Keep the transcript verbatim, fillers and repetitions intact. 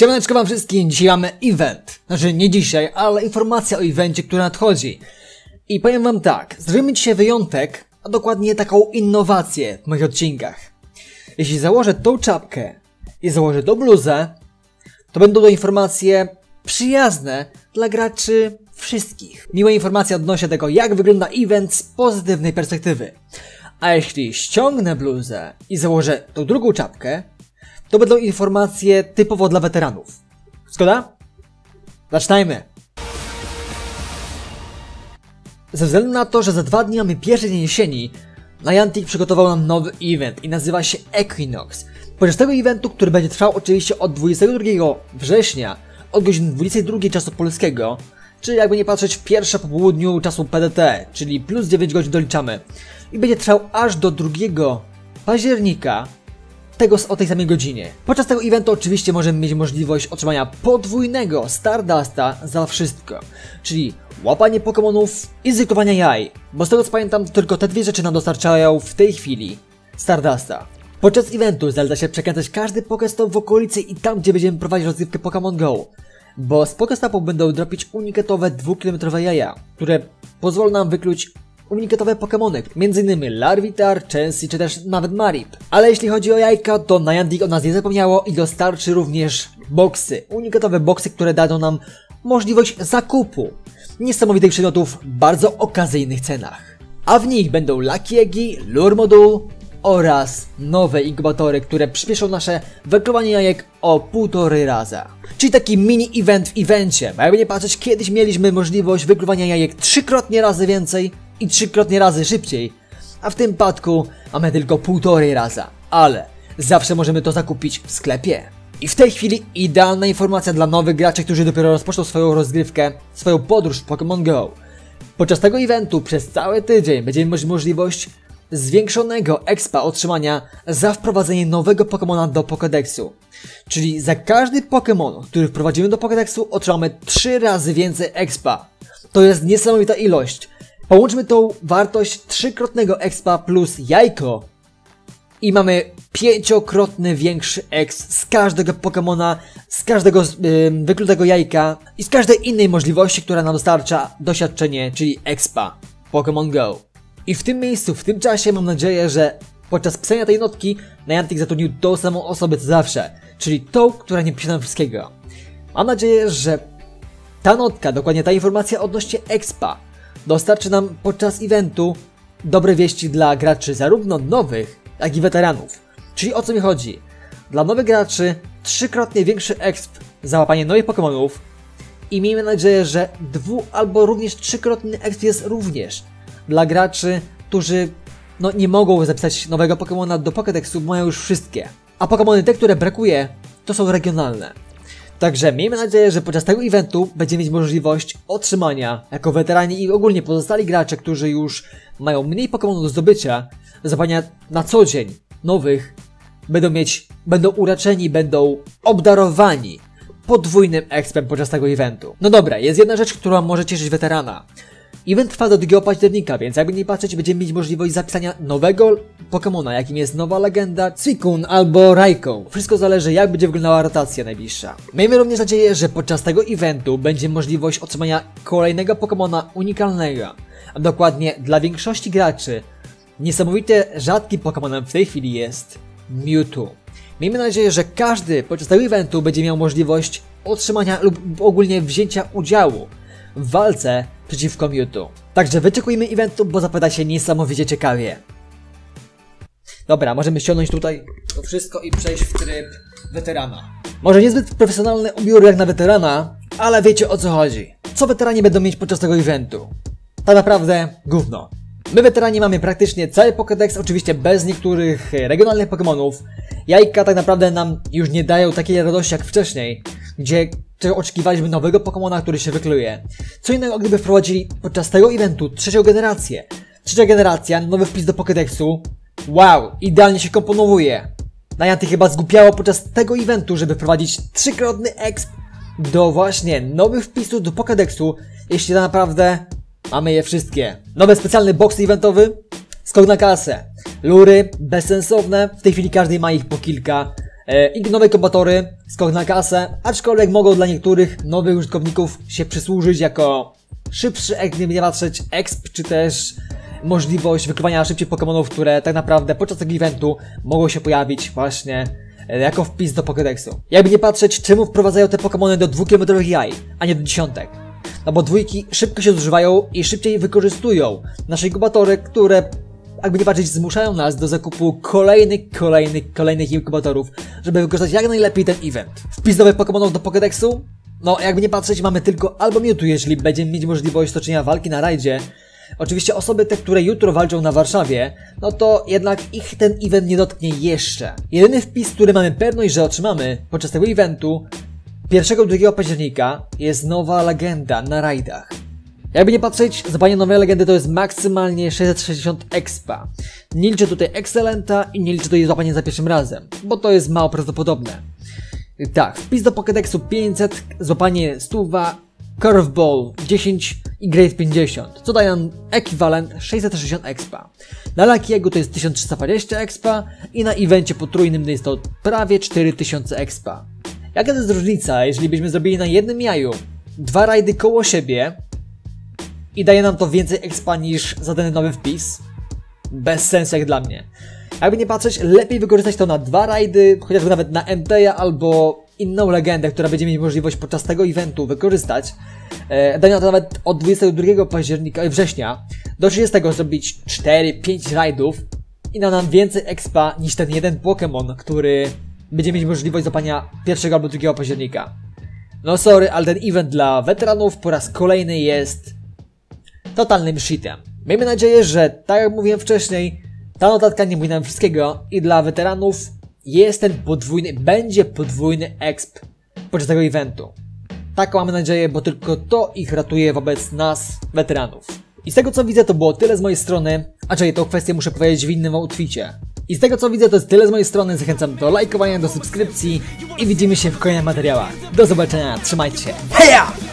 Siemaneczko wam wszystkim, dzisiaj mamy event. Znaczy nie dzisiaj, ale informacja o evencie, który nadchodzi. I powiem wam tak, zrobimy dzisiaj wyjątek, a dokładnie taką innowację w moich odcinkach. Jeśli założę tą czapkę i założę tą bluzę, to będą to informacje przyjazne dla graczy wszystkich. Miłe informacje odnośnie tego, jak wygląda event z pozytywnej perspektywy. A jeśli ściągnę bluzę i założę tą drugą czapkę, to będą informacje typowo dla weteranów. Zgoda? Zaczynajmy! Ze względu na to, że za dwa dni mamy pierwszy dzień jesieni, Niantic przygotował nam nowy event i nazywa się Equinox. Podczas tego eventu, który będzie trwał oczywiście od dwudziestego drugiego września, od godziny dwudziestej drugiej czasu polskiego, czy jakby nie patrzeć pierwsza po południu czasu P D T, czyli plus dziewięć godzin doliczamy, i będzie trwał aż do drugiego października, tego o tej samej godzinie. Podczas tego eventu oczywiście możemy mieć możliwość otrzymania podwójnego Stardusta za wszystko, czyli łapanie Pokémonów i zykowania jaj, bo z tego co pamiętam, tylko te dwie rzeczy nam dostarczają w tej chwili Stardusta. Podczas eventu zaleca się przekręcać każdy Pokestop w okolicy i tam, gdzie będziemy prowadzić rozgrywkę Pokémon Go, bo z Pokestopu będą dropić unikatowe dwukilometrowe jaja, które pozwolą nam wykluć unikatowe Pokémony, m.in. Larvitar, Chansey czy też nawet Marip. Ale jeśli chodzi o jajka, to Niantic o nas nie zapomniało i dostarczy również boksy. Unikatowe boksy, które dadzą nam możliwość zakupu niesamowitych przedmiotów w bardzo okazyjnych cenach. A w nich będą Lucky Eggi, Lurmodu oraz nowe inkubatory, które przyspieszą nasze wykluwanie jajek o półtory raza. Czyli taki mini event w evencie, bo jakby nie patrzeć, kiedyś mieliśmy możliwość wykluwania jajek trzykrotnie razy więcej i trzykrotnie razy szybciej, a w tym przypadku mamy tylko półtorej raza, ale zawsze możemy to zakupić w sklepie. I w tej chwili idealna informacja dla nowych graczy, którzy dopiero rozpoczną swoją rozgrywkę, swoją podróż w Pokémon Go. Podczas tego eventu przez cały tydzień będziemy mieć możliwość zwiększonego expa otrzymania za wprowadzenie nowego Pokémona do Pokédexu. Czyli za każdy Pokémon, który wprowadzimy do Pokédexu, otrzymamy trzy razy więcej expa. To jest niesamowita ilość. Połączmy tą wartość trzykrotnego expa plus jajko i mamy pięciokrotny większy exp z każdego Pokemona, z każdego yy, wyklutego jajka i z każdej innej możliwości, która nam dostarcza doświadczenie, czyli expa Pokémon Go. I w tym miejscu, w tym czasie mam nadzieję, że podczas pisania tej notki Niantic zatrudnił tą samą osobę co zawsze, czyli tą, która nie pisze nam wszystkiego. Mam nadzieję, że ta notka, dokładnie ta informacja odnośnie expa, dostarczy nam podczas eventu dobre wieści dla graczy zarówno nowych, jak i weteranów. Czyli o co mi chodzi? Dla nowych graczy trzykrotnie większy exp za łapanie nowych Pokémonów i miejmy nadzieję, że dwu albo również trzykrotny exp jest również dla graczy, którzy no, nie mogą zapisać nowego Pokémona do Pokédexu, mają już wszystkie. A Pokémony te, które brakuje, to są regionalne. Także miejmy nadzieję, że podczas tego eventu będziemy mieć możliwość otrzymania, jako weterani i ogólnie pozostali gracze, którzy już mają mniej Pokémonów do zdobycia, zapania na co dzień nowych, będą mieć, będą uraczeni, będą obdarowani podwójnym expem podczas tego eventu. No dobra, jest jedna rzecz, która może cieszyć weterana. Event trwa do drugiego października, więc jakby nie patrzeć, będziemy mieć możliwość zapisania nowego Pokemona, jakim jest nowa legenda Suicune albo Raikou. Wszystko zależy, jak będzie wyglądała rotacja najbliższa. Miejmy również nadzieję, że podczas tego eventu będzie możliwość otrzymania kolejnego Pokemona unikalnego, a dokładnie dla większości graczy niesamowite rzadkim Pokemonem w tej chwili jest Mewtwo. Miejmy nadzieję, że każdy podczas tego eventu będzie miał możliwość otrzymania lub ogólnie wzięcia udziału w walce przeciwko Mewtwo. Także wyczekujmy eventu, bo zapowiada się niesamowicie ciekawie. Dobra, możemy ściągnąć tutaj to wszystko i przejść w tryb weterana. Może niezbyt profesjonalny ubiór jak na weterana, ale wiecie o co chodzi. Co weterani będą mieć podczas tego eventu? Tak naprawdę gówno. My weterani mamy praktycznie cały Pokédex, oczywiście bez niektórych regionalnych Pokémonów. Jajka tak naprawdę nam już nie dają takiej radości jak wcześniej, gdzie oczekiwaliśmy nowego Pokémona, który się wykluje. Co innego, gdyby wprowadzili podczas tego eventu trzecią generację. Trzecia generacja, nowy wpis do Pokédexu. Wow, idealnie się komponowuje. Niantic chyba zgłupiało podczas tego eventu, żeby wprowadzić trzykrotny exp do właśnie nowych wpisów do Pokédexu, jeśli tak naprawdę mamy je wszystkie. Nowy specjalny box eventowy, skok na kasę. Lury, bezsensowne, w tej chwili każdy ma ich po kilka. i nowe kombatory, skok na kasę, aczkolwiek mogą dla niektórych nowych użytkowników się przysłużyć jako szybszy, jak nie będziemy patrzeć, exp, czy też możliwość wykrywania szybciej Pokémonów, które tak naprawdę podczas tego eventu mogą się pojawić właśnie jako wpis do Pokédexu. Jakby nie patrzeć, czemu wprowadzają te Pokémony do dwukilometrowych jaj, a nie do dziesiątek. No bo dwójki szybko się zużywają i szybciej wykorzystują nasze inkubatory, które jakby nie patrzeć, zmuszają nas do zakupu kolejnych, kolejnych, kolejnych inkubatorów, żeby wykorzystać jak najlepiej ten event. Wpis nowych Pokémonów do Pokédexu? No jakby nie patrzeć, mamy tylko albo Mewtwo, jeżeli będziemy mieć możliwość toczenia walki na rajdzie. Oczywiście osoby te, które jutro walczą na Warszawie, no to jednak ich ten event nie dotknie jeszcze. Jedyny wpis, który mamy pewność, że otrzymamy podczas tego eventu pierwszego drugiego października jest nowa legenda na rajdach. Jakby nie patrzeć, zapanie nowej legendy to jest maksymalnie sześćset sześćdziesiąt expa. Nie liczę tutaj Excelenta i nie liczę tutaj złapanie za pierwszym razem, bo to jest mało prawdopodobne. Tak, wpis do Pokédexu pięćset, złapanie sto, Curveball dziesięć i Grade pięćdziesiąt, co daje nam ekwiwalent sześćset sześćdziesiąt expa. Na Lucky Eggu to jest tysiąc trzysta dwadzieścia expa i na evencie potrójnym to jest to prawie cztery tysiące expa. Jaka to jest różnica, jeżeli byśmy zrobili na jednym jaju dwa rajdy koło siebie i daje nam to więcej expa niż za ten nowy wpis? Bez sensu jak dla mnie. Jakby nie patrzeć, lepiej wykorzystać to na dwa rajdy, chociażby nawet na M T A albo inną legendę, która będzie mieć możliwość podczas tego eventu wykorzystać. E, daje nam to nawet od dwudziestego drugiego października, e, września do trzydziestego zrobić cztery pięć rajdów i da nam więcej expa niż ten jeden Pokémon, który będzie mieć możliwość złapania pierwszego albo drugiego października. No sorry, ale ten event dla weteranów po raz kolejny jest totalnym shitem. Miejmy nadzieję, że tak jak mówiłem wcześniej, ta notatka nie mówi nam wszystkiego i dla weteranów jest ten podwójny, będzie podwójny exp podczas tego eventu. Taką mamy nadzieję, bo tylko to ich ratuje wobec nas, weteranów. I z tego co widzę, to było tyle z mojej strony, aczkolwiek tą kwestię muszę powiedzieć w innym outficie. I z tego co widzę, to jest tyle z mojej strony, zachęcam do lajkowania, do subskrypcji i widzimy się w kolejnych materiałach. Do zobaczenia, trzymajcie się, heja!